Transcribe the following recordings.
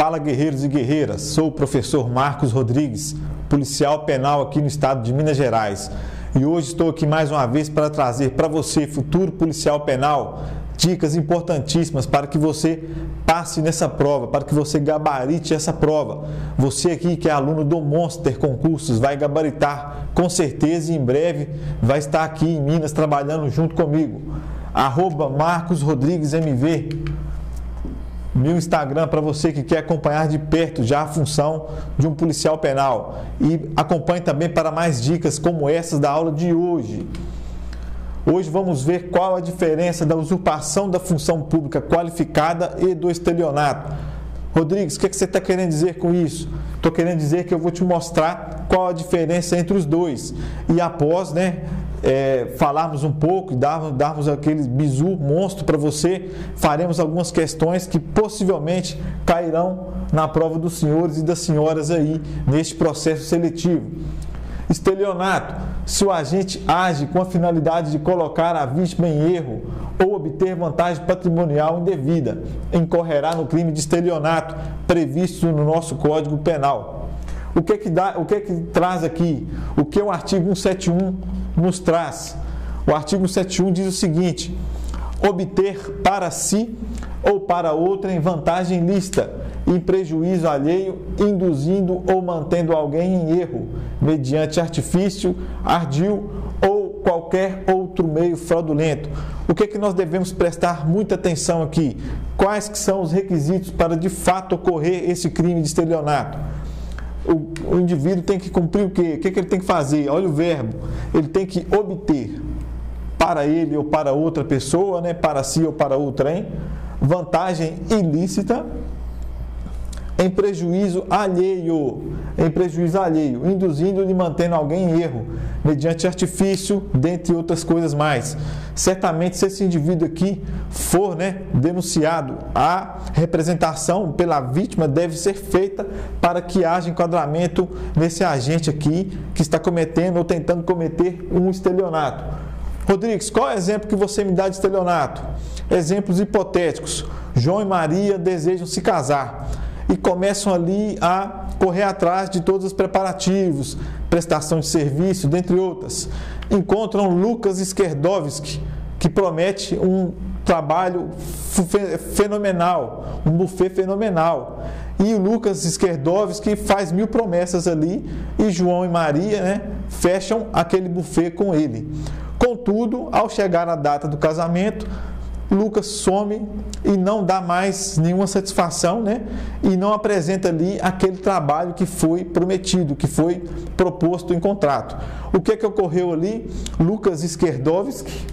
Fala, guerreiros e guerreiras, sou o professor Marcos Rodrigues, policial penal aqui no estado de Minas Gerais, e hoje estou aqui mais uma vez para trazer para você, futuro policial penal, dicas importantíssimas para que você passe nessa prova, para que você gabarite essa prova. Você aqui que é aluno do Monster Concursos vai gabaritar com certeza e em breve vai estar aqui em Minas trabalhando junto comigo. @MarcosRodriguesMV, meu Instagram, para você que quer acompanhar de perto já a função de um policial penal. E acompanhe também para mais dicas como essas da aula de hoje. Hoje vamos ver qual a diferença da usurpação da função pública qualificada e do estelionato. Rodrigues, o que você está querendo dizer com isso? Estou querendo dizer que eu vou te mostrar qual a diferença entre os dois. E após, falarmos um pouco e darmos aquele bizu monstro para você, faremos algumas questões que possivelmente cairão na prova dos senhores e das senhoras aí neste processo seletivo. Estelionato: se o agente age com a finalidade de colocar a vítima em erro ou obter vantagem patrimonial indevida, incorrerá no crime de estelionato previsto no nosso Código Penal. O que traz aqui? O que o artigo 171 nos traz? O artigo 171 diz o seguinte: obter para si ou para outra em vantagem lícita, em prejuízo alheio, induzindo ou mantendo alguém em erro, mediante artifício, ardil ou qualquer outro meio fraudulento. O que é que nós devemos prestar muita atenção aqui? Quais que são os requisitos para de fato ocorrer esse crime de estelionato? O indivíduo tem que cumprir o quê? O que ele tem que fazer? Olha o verbo. Ele tem que obter para ele ou para outra pessoa, para si ou para outra, vantagem ilícita em prejuízo alheio, induzindo e mantendo alguém em erro, mediante artifício, dentre outras coisas mais. Certamente, se esse indivíduo aqui for denunciado, a representação pela vítima deve ser feita para que haja enquadramento nesse agente aqui que está cometendo ou tentando cometer um estelionato. Rodrigues, qual é o exemplo que você me dá de estelionato? Exemplos hipotéticos: João e Maria desejam se casar e começam ali a correr atrás de todos os preparativos, prestação de serviço, dentre outras. Encontram Lucas Skierdowski, que promete um trabalho fenomenal, um buffet fenomenal. E o Lucas Skierdowski faz 1000 promessas ali e João e Maria fecham aquele buffet com ele. Contudo, ao chegar na data do casamento, Lucas some e não dá mais nenhuma satisfação, e não apresenta ali aquele trabalho que foi prometido, que foi proposto em contrato. O que é que ocorreu ali? Lucas Skierdowski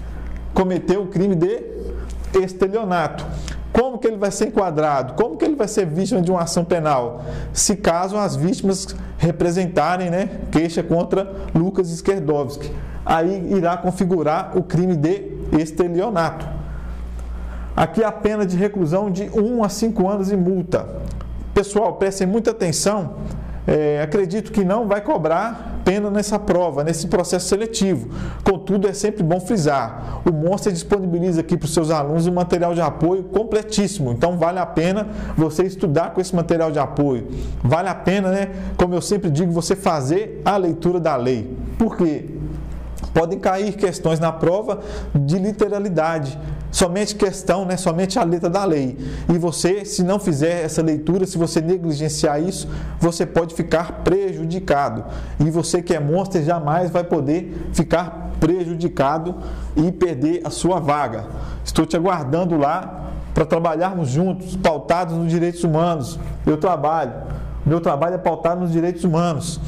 cometeu o crime de estelionato. Como que ele vai ser enquadrado? Como que ele vai ser vítima de uma ação penal? Se caso as vítimas representarem queixa contra Lucas Skierdowski, aí irá configurar o crime de estelionato. Aqui a pena de reclusão de 1 a 5 anos e multa. Pessoal, prestem muita atenção. Acredito que não vai cobrar pena nessa prova, nesse processo seletivo. Contudo, é sempre bom frisar: o Monster disponibiliza aqui para os seus alunos um material de apoio completíssimo. Então, vale a pena você estudar com esse material de apoio. Vale a pena, como eu sempre digo, você fazer a leitura da lei. Por quê? Podem cair questões na prova de literalidade, somente questão, somente a letra da lei. E você, se não fizer essa leitura, se você negligenciar isso, você pode ficar prejudicado. E você que é monstro jamais vai poder ficar prejudicado e perder a sua vaga. Estou te aguardando lá para trabalharmos juntos, pautados nos direitos humanos. Meu trabalho é pautado nos direitos humanos.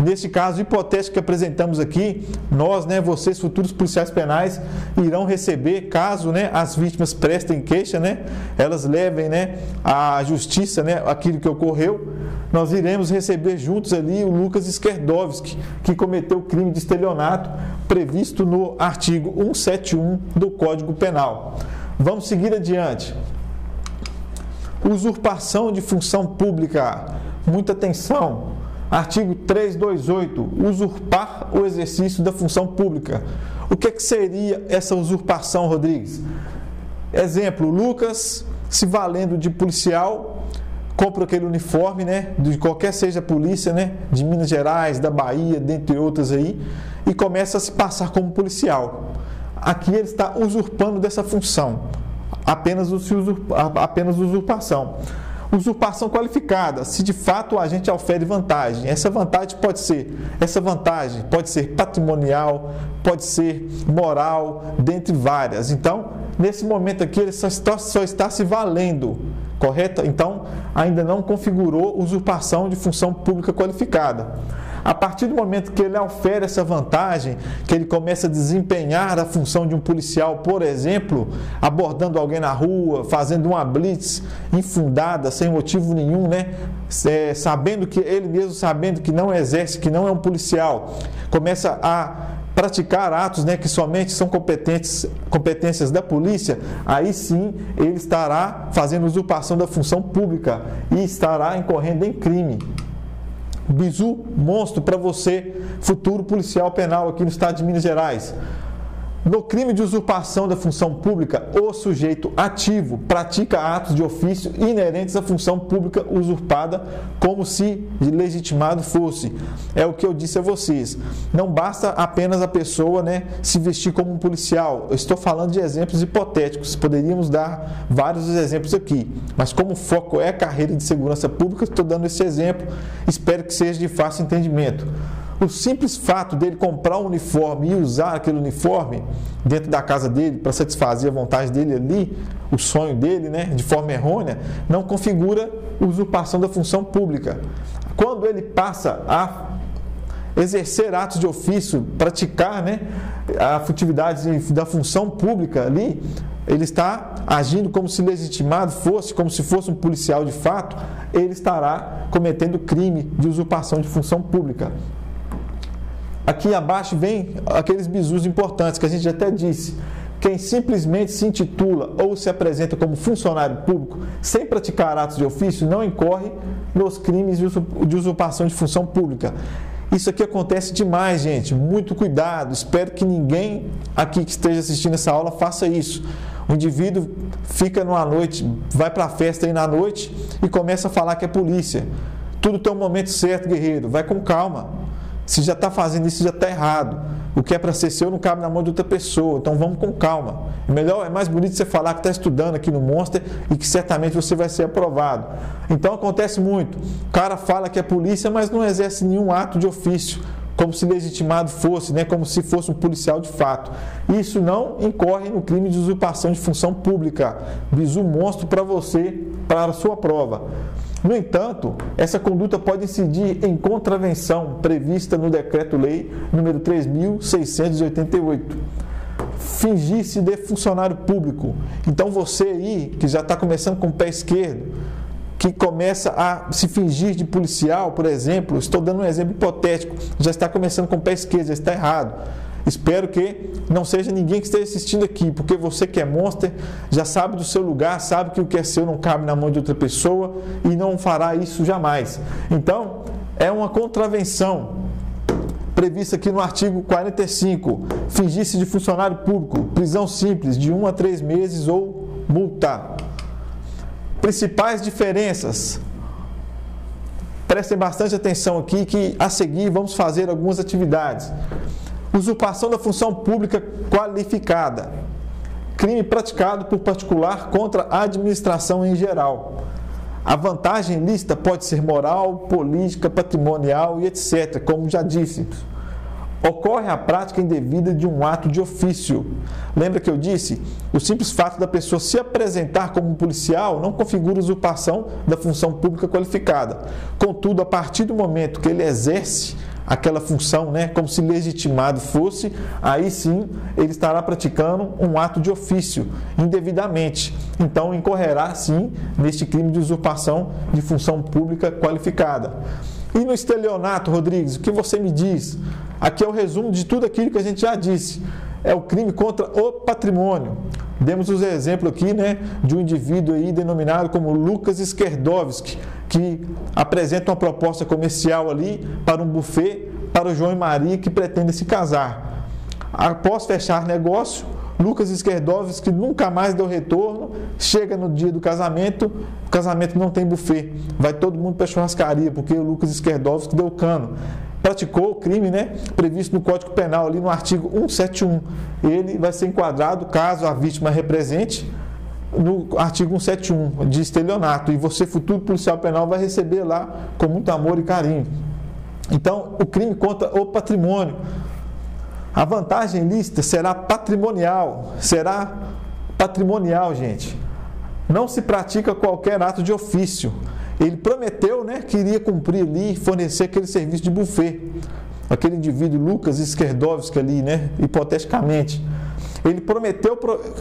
Neste caso hipotético que apresentamos aqui, nós, vocês, futuros policiais penais, irão receber, caso as vítimas prestem queixa, elas levem à justiça aquilo que ocorreu, nós iremos receber juntos ali o Lucas Skierdowski, que cometeu o crime de estelionato previsto no artigo 171 do Código Penal. Vamos seguir adiante. Usurpação de função pública. Muita atenção. Artigo 328, usurpar o exercício da função pública. O que é que seria essa usurpação, Rodrigues? Exemplo: Lucas, se valendo de policial, compram aquele uniforme, né, de qualquer seja a polícia, né, de Minas Gerais, da Bahia, dentre outras aí, e começa a se passar como policial. Aqui ele está usurpando dessa função, apenas usurpação. Usurpação qualificada, se de fato o agente ofere vantagem. Essa vantagem pode ser patrimonial, pode ser moral, dentre várias. Então, nesse momento aqui, ele só está se valendo, correto? Então, ainda não configurou usurpação de função pública qualificada. A partir do momento que ele ofere essa vantagem, que ele começa a desempenhar a função de um policial, por exemplo, abordando alguém na rua, fazendo uma blitz infundada, sem motivo nenhum, né? Ele mesmo sabendo que não exerce, que não é um policial, começa a praticar atos, né, que somente são competências da polícia, aí sim ele estará fazendo usurpação da função pública e estará incorrendo em crime. Bizu, monstro para você, futuro policial penal aqui no estado de Minas Gerais. No crime de usurpação da função pública, o sujeito ativo pratica atos de ofício inerentes à função pública usurpada como se legitimado fosse. É o que eu disse a vocês. Não basta apenas a pessoa, né, se vestir como um policial. Eu estou falando de exemplos hipotéticos. Poderíamos dar vários exemplos aqui. Mas como o foco é a carreira de segurança pública, estou dando esse exemplo. Espero que seja de fácil entendimento. O simples fato dele comprar um uniforme e usar aquele uniforme dentro da casa dele para satisfazer a vontade dele ali, o sonho dele, né, de forma errônea, não configura usurpação da função pública. Quando ele passa a exercer atos de ofício, praticar, né, atividades da função pública ali, ele está agindo como se legitimado fosse, como se fosse um policial de fato, ele estará cometendo crime de usurpação de função pública. Aqui abaixo vem aqueles bizus importantes que a gente até disse. Quem simplesmente se intitula ou se apresenta como funcionário público sem praticar atos de ofício não incorre nos crimes de usurpação de função pública. Isso aqui acontece demais, gente. Muito cuidado. Espero que ninguém aqui que esteja assistindo essa aula faça isso. O indivíduo fica numa noite, vai para a festa aí na noite e começa a falar que é polícia. Tudo tem um momento certo, guerreiro. Vai com calma. Se já está fazendo isso, já está errado. O que é para ser seu não cabe na mão de outra pessoa. Então vamos com calma. Melhor, é mais bonito você falar que está estudando aqui no Monster e que certamente você vai ser aprovado. Então acontece muito. O cara fala que é polícia, mas não exerce nenhum ato de ofício, como se legitimado fosse, né? Como se fosse um policial de fato. Isso não incorre no crime de usurpação de função pública. Bizu monstro para você, para a sua prova. No entanto, essa conduta pode incidir em contravenção prevista no Decreto-Lei nº 3.688. Fingir-se de funcionário público. Então você aí, que já está começando com o pé esquerdo, que começa a se fingir de policial, por exemplo, estou dando um exemplo hipotético, já está começando com o pé esquerdo, já está errado. Espero que não seja ninguém que esteja assistindo aqui, porque você que é monster já sabe do seu lugar, sabe que o que é seu não cabe na mão de outra pessoa e não fará isso jamais. Então, é uma contravenção prevista aqui no artigo 45, fingir-se de funcionário público, prisão simples de 1 a 3 meses ou multa. Principais diferenças. Prestem bastante atenção aqui que a seguir vamos fazer algumas atividades. Usurpação da função pública qualificada. Crime praticado por particular contra a administração em geral. A vantagem lícita pode ser moral, política, patrimonial e etc., como já disse. Ocorre a prática indevida de um ato de ofício. Lembra que eu disse? O simples fato da pessoa se apresentar como um policial não configura usurpação da função pública qualificada. Contudo, a partir do momento que ele exerce aquela função, né, como se legitimado fosse, aí sim ele estará praticando um ato de ofício indevidamente. Então incorrerá sim neste crime de usurpação de função pública qualificada. E no estelionato, Rodrigues, o que você me diz? Aqui é o resumo de tudo aquilo que a gente já disse. É o crime contra o patrimônio. Demos os exemplos aqui, né, de um indivíduo aí denominado como Lucas Skierdowski, que apresenta uma proposta comercial ali para um buffet para o João e Maria que pretendem se casar. Após fechar negócio, Lucas Skierdowski nunca mais deu retorno, chega no dia do casamento, o casamento não tem buffet, vai todo mundo para a churrascaria, porque o Lucas Skierdowski deu cano. Praticou o crime, né, previsto no Código Penal, ali no artigo 171. Ele vai ser enquadrado, caso a vítima represente, no artigo 171 de estelionato. E você, futuro policial penal, vai receber lá com muito amor e carinho. Então, o crime contra o patrimônio. A vantagem lícita será patrimonial. Será patrimonial, gente. Não se pratica qualquer ato de ofício. Ele prometeu, né, que iria cumprir ali, fornecer aquele serviço de buffet. Aquele indivíduo, Lucas Skierdowski ali, né, hipoteticamente. Ele prometeu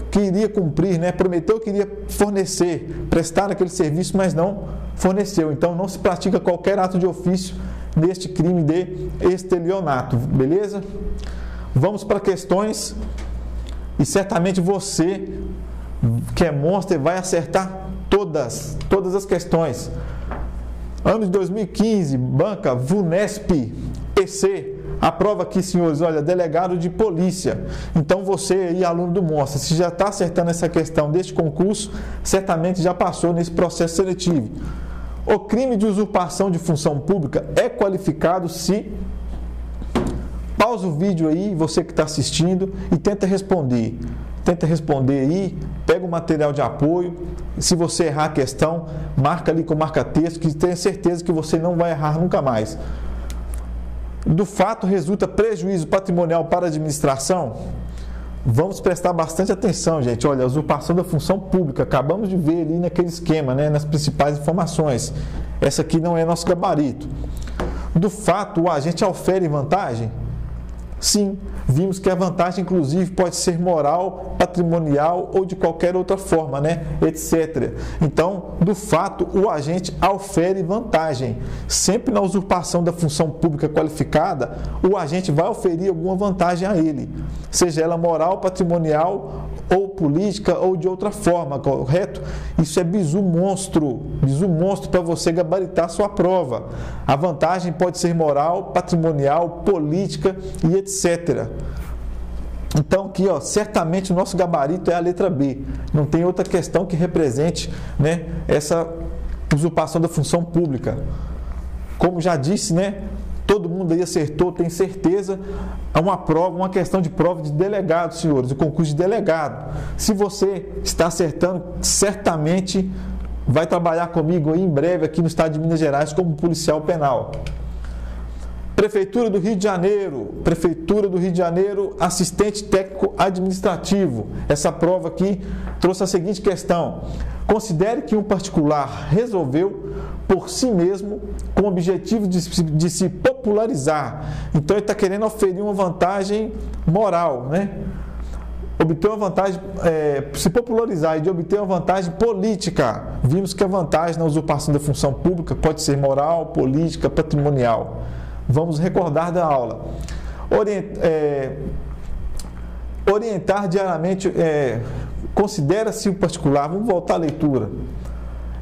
que iria cumprir, né, prometeu que iria fornecer, prestar aquele serviço, mas não forneceu. Então, não se pratica qualquer ato de ofício neste crime de estelionato, beleza? Vamos para questões e certamente você, que é monster, vai acertar todas as questões. Ano de 2015, banca VUNESP, EC. A prova aqui, senhores, olha, delegado de polícia. Então você aí, aluno do Monster, se já está acertando essa questão deste concurso, certamente já passou nesse processo seletivo. O crime de usurpação de função pública é qualificado se... Pausa o vídeo aí, você que está assistindo, e tenta responder. Tenta responder aí, pega o material de apoio. Se você errar a questão, marca ali com marca-texto, que tenha certeza que você não vai errar nunca mais. Do fato resulta prejuízo patrimonial para a administração? Vamos prestar bastante atenção, gente. Olha, a usurpação da função pública. Acabamos de ver ali naquele esquema, né, nas principais informações. Essa aqui não é nosso gabarito. Do fato, o agente ofere vantagem? Sim, vimos que a vantagem, inclusive, pode ser moral, patrimonial ou de qualquer outra forma, né? Etc. Então, do fato, o agente ofere vantagem. Sempre na usurpação da função pública qualificada, o agente vai oferir alguma vantagem a ele, seja ela moral, patrimonial ou política ou de outra forma, correto? Isso é bizu monstro para você gabaritar sua prova. A vantagem pode ser moral, patrimonial, política e etc. etc. Então aqui, ó, certamente o nosso gabarito é a letra B. Não tem outra questão que represente, né, essa usurpação da função pública. Como já disse, né, todo mundo aí acertou, tem certeza. É uma prova, uma questão de prova de delegado, senhores, o concurso de delegado. Se você está acertando, certamente vai trabalhar comigo aí em breve aqui no estado de Minas Gerais como policial penal. Prefeitura do Rio de Janeiro, Prefeitura do Rio de Janeiro, assistente técnico administrativo. Essa prova aqui trouxe a seguinte questão. Considere que um particular resolveu por si mesmo com o objetivo de se popularizar. Então ele está querendo oferir uma vantagem moral, né? Obter uma vantagem, se popularizar e de obter uma vantagem política. Vimos que a vantagem na usurpação da função pública pode ser moral, política, patrimonial. Vamos recordar da aula. Orientar diariamente, considera-se o particular. Vamos voltar à leitura.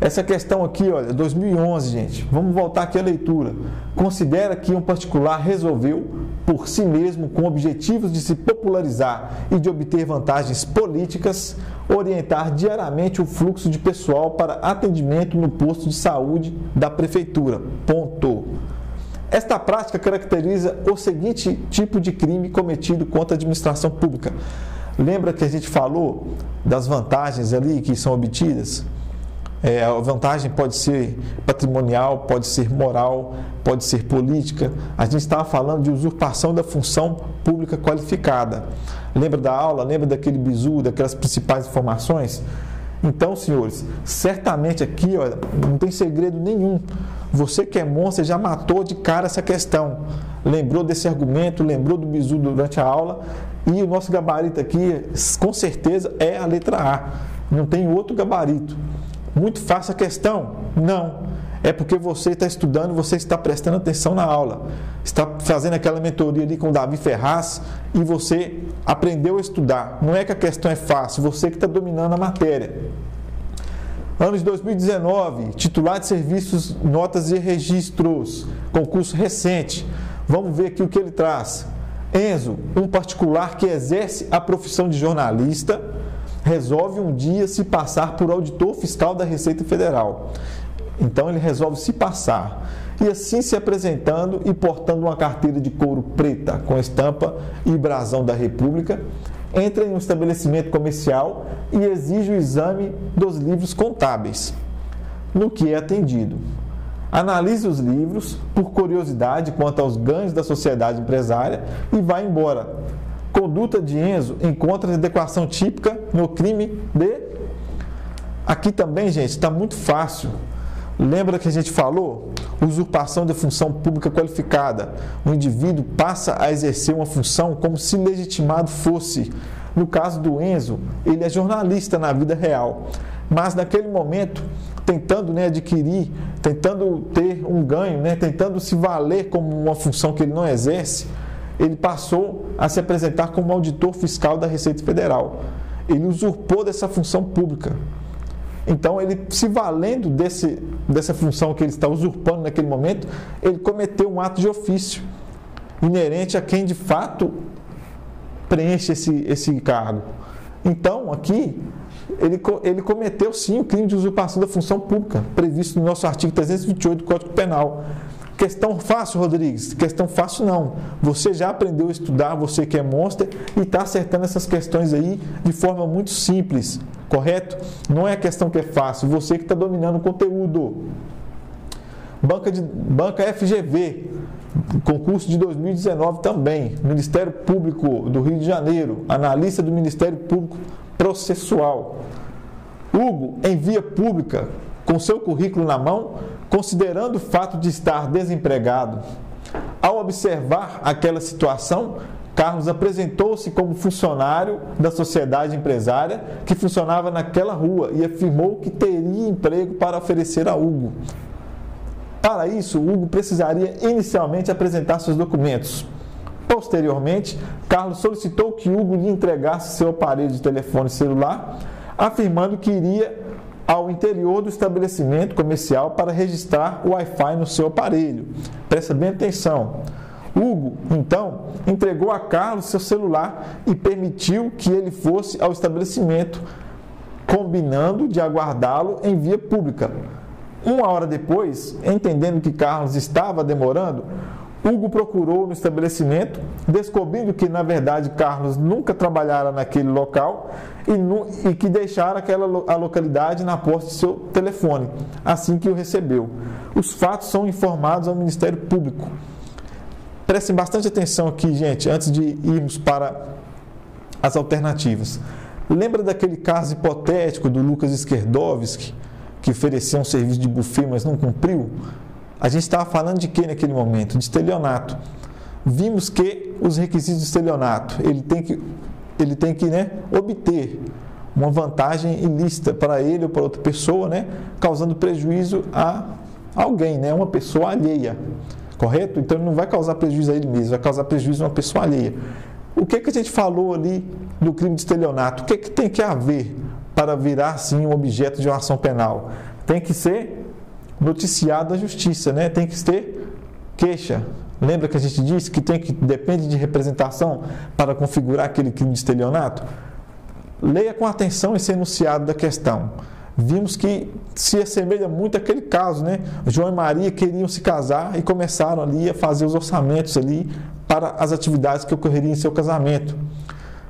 Essa questão aqui, olha, 2011, gente. Vamos voltar aqui à leitura. Considera que um particular resolveu por si mesmo, com objetivos de se popularizar e de obter vantagens políticas, orientar diariamente o fluxo de pessoal para atendimento no posto de saúde da prefeitura. Ponto. Esta prática caracteriza o seguinte tipo de crime cometido contra a administração pública. Lembra que a gente falou das vantagens ali que são obtidas? A vantagem pode ser patrimonial, pode ser moral, pode ser política. A gente estava falando de usurpação da função pública qualificada. Lembra da aula? Lembra daquele bizu, daquelas principais informações? Então, senhores, certamente aqui, olha, não tem segredo nenhum. Você que é monstro já matou de cara essa questão. Lembrou desse argumento, lembrou do bizu durante a aula. E o nosso gabarito aqui, com certeza, é a letra A. Não tem outro gabarito. Muito fácil a questão? Não. É porque você está estudando, você está prestando atenção na aula. Está fazendo aquela mentoria ali com o Davi Ferraz e você aprendeu a estudar. Não é que a questão é fácil, você que está dominando a matéria. Ano de 2019, titular de serviços, notas e registros, concurso recente. Vamos ver aqui o que ele traz. Enzo, um particular que exerce a profissão de jornalista, resolve um dia se passar por auditor fiscal da Receita Federal. Então ele resolve se passar, e assim se apresentando e portando uma carteira de couro preta com estampa e brasão da República, entra em um estabelecimento comercial e exige o exame dos livros contábeis, no que é atendido. Analisa os livros por curiosidade quanto aos ganhos da sociedade empresária e vai embora. Conduta de Enzo encontra adequação típica no crime de... Aqui também, gente, está muito fácil. Lembra que a gente falou? Usurpação de função pública qualificada. O indivíduo passa a exercer uma função como se legitimado fosse. No caso do Enzo, ele é jornalista na vida real, mas naquele momento, tentando adquirir, tentando ter um ganho, tentando se valer como uma função que ele não exerce, ele passou a se apresentar como auditor fiscal da Receita Federal. Ele usurpou dessa função pública. Então, ele se valendo dessa função que ele está usurpando naquele momento, ele cometeu um ato de ofício, inerente a quem de fato preenche esse cargo. Então, aqui, ele cometeu sim o crime de usurpação da função pública, previsto no nosso artigo 328 do Código Penal. Questão fácil, Rodrigues? Questão fácil não. Você já aprendeu a estudar, você que é monster, e está acertando essas questões aí de forma muito simples, correto? Não é a questão que é fácil, você que está dominando o conteúdo. Banca FGV, concurso de 2019 também, Ministério Público do Rio de Janeiro, analista do Ministério Público processual. Hugo, em via pública, com seu currículo na mão, considerando o fato de estar desempregado. Ao observar aquela situação, Carlos apresentou-se como funcionário da sociedade empresária que funcionava naquela rua e afirmou que teria emprego para oferecer a Hugo. Para isso, Hugo precisaria inicialmente apresentar seus documentos. Posteriormente, Carlos solicitou que Hugo lhe entregasse seu aparelho de telefone celular, afirmando que iria ao interior do estabelecimento comercial para registrar o Wi-Fi no seu aparelho. Presta bem atenção. Hugo, então, entregou a Carlos seu celular e permitiu que ele fosse ao estabelecimento, combinando de aguardá-lo em via pública. Uma hora depois, entendendo que Carlos estava demorando, Hugo procurou no estabelecimento, descobrindo que, na verdade, Carlos nunca trabalhara naquele local e que deixara a localidade na posse de seu telefone, assim que o recebeu. Os fatos são informados ao Ministério Público. Prestem bastante atenção aqui, gente, antes de irmos para as alternativas. Lembra daquele caso hipotético do Lucas Skierdowski, que ofereceu um serviço de buffet, mas não cumpriu? A gente estava falando de que naquele momento? De estelionato. Vimos que os requisitos de estelionato, ele tem que obter uma vantagem ilícita para ele ou para outra pessoa, causando prejuízo a alguém, uma pessoa alheia, correto? Então ele não vai causar prejuízo a ele mesmo, vai causar prejuízo a uma pessoa alheia. O que é que a gente falou ali do crime de estelionato? O que é que tem que haver para virar, sim, um objeto de uma ação penal? Tem que ser noticiado à justiça, Tem que ter queixa. Lembra que a gente disse que depende de representação para configurar aquele crime de estelionato? Leia com atenção esse enunciado da questão. Vimos que se assemelha muito àquele caso, João e Maria queriam se casar e começaram ali a fazer os orçamentos ali para as atividades que ocorreriam em seu casamento.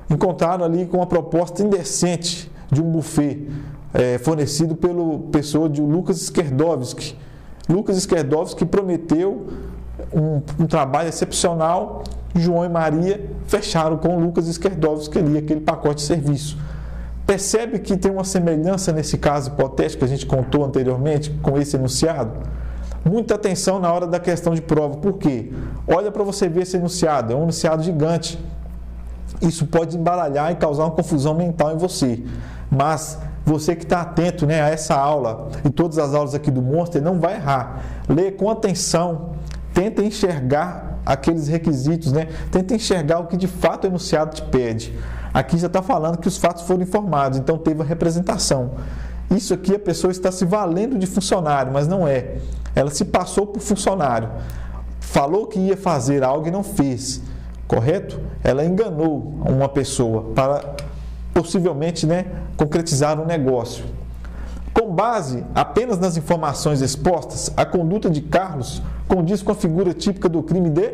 Encontraram ali com uma proposta indecente de um buffet fornecido pelo pessoa de Lucas Skierdowski. Lucas Skierdowski prometeu um trabalho excepcional. João e Maria fecharam com Lucas Skierdowski ali aquele pacote de serviço. Percebe que tem uma semelhança nesse caso hipotético que a gente contou anteriormente com esse enunciado? Muita atenção na hora da questão de prova. Por quê? Olha para você ver esse enunciado. É um enunciado gigante. Isso pode embaralhar e causar uma confusão mental em você. Mas você que está atento a essa aula e todas as aulas aqui do Monster, não vai errar. Leia com atenção, tenta enxergar aqueles requisitos, Tenta enxergar o que de fato o enunciado te pede. Aqui já está falando que os fatos foram informados, então teve a representação. Isso aqui a pessoa está se valendo de funcionário, mas não é. Ela se passou por funcionário, falou que ia fazer algo e não fez. correto? Ela enganou uma pessoa para possivelmente, né, concretizar um negócio. Com base apenas nas informações expostas, a conduta de Carlos condiz com a figura típica do crime de...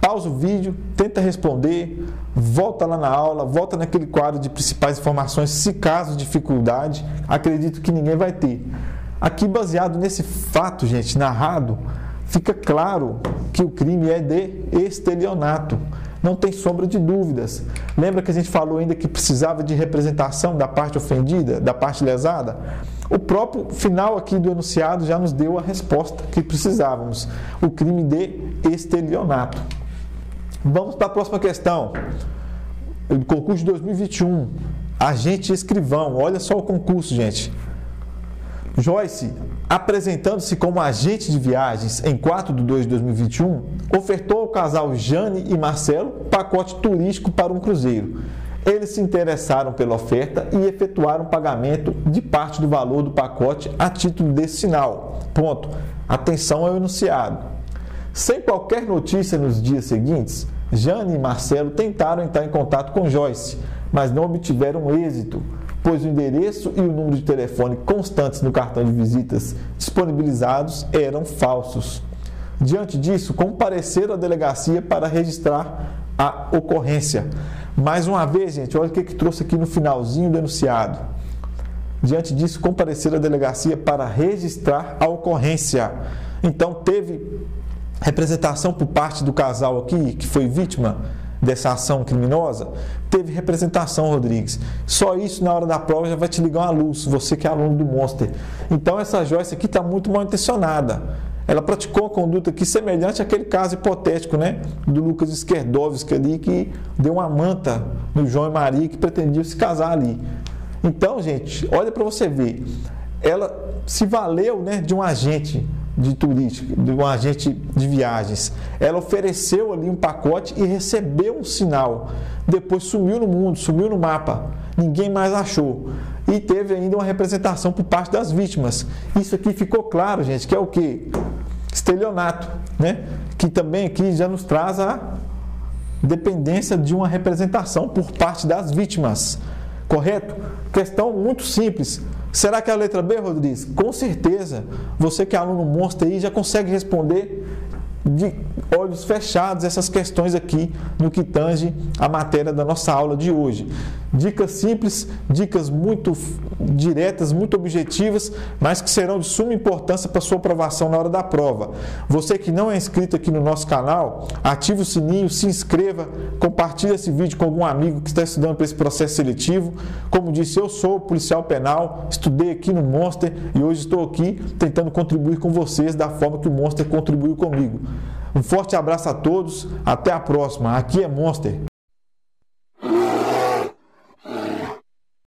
Pausa o vídeo, tenta responder, volta lá na aula, volta naquele quadro de principais informações, se caso dificuldade, acredito que ninguém vai ter. Aqui, baseado nesse fato, gente, narrado, fica claro que o crime é de estelionato. Não tem sombra de dúvidas. Lembra que a gente falou ainda que precisava de representação da parte ofendida, da parte lesada? O próprio final aqui do enunciado já nos deu a resposta que precisávamos. O crime de estelionato. Vamos para a próxima questão. O concurso de 2021. Agente escrivão. Olha só o concurso, gente. Joyce, apresentando-se como agente de viagens em 4/2/2021, ofertou ao casal Jane e Marcelo pacote turístico para um cruzeiro. Eles se interessaram pela oferta e efetuaram pagamento de parte do valor do pacote a título de sinal. Ponto. Atenção ao enunciado. Sem qualquer notícia nos dias seguintes, Jane e Marcelo tentaram entrar em contato com Joyce, mas não obtiveram êxito, pois o endereço e o número de telefone constantes no cartão de visitas disponibilizados eram falsos. Diante disso, compareceram à delegacia para registrar a ocorrência. Mais uma vez, gente, olha o que trouxe aqui no finalzinho do enunciado. Diante disso, compareceram à delegacia para registrar a ocorrência. Então, teve representação por parte do casal aqui, que foi vítima dessa ação criminosa, teve representação, Rodrigues. Só isso na hora da prova já vai te ligar uma luz, você que é aluno do Monster. Então essa Joyce aqui está muito mal intencionada. Ela praticou a conduta aqui semelhante àquele caso hipotético, né, do Lucas Skierdowski ali, que deu uma manta no João e Maria que pretendiam se casar ali. Então, gente, olha para você ver. Ela se valeu, né, de um agente de turístico, de um agente de viagens. Ela ofereceu ali um pacote e recebeu um sinal. Depois sumiu no mundo, sumiu no mapa. Ninguém mais achou. E teve ainda uma representação por parte das vítimas. Isso aqui ficou claro, gente, que é o quê? Estelionato, né? Que também aqui já nos traz a dependência de uma representação por parte das vítimas. Correto? Questão muito simples. Será que é a letra B, Rodrigues? Com certeza. Você que é aluno Monster aí já consegue responder de olhos fechados essas questões aqui no que tange a matéria da nossa aula de hoje. Dicas simples, dicas muito diretas, muito objetivas, mas que serão de suma importância para a sua aprovação na hora da prova. Você que não é inscrito aqui no nosso canal, ative o sininho, se inscreva, compartilhe esse vídeo com algum amigo que está estudando para esse processo seletivo. Como disse, eu sou policial penal, estudei aqui no Monster e hoje estou aqui tentando contribuir com vocês da forma que o Monster contribuiu comigo. Um forte abraço a todos, até a próxima. Aqui é Monster.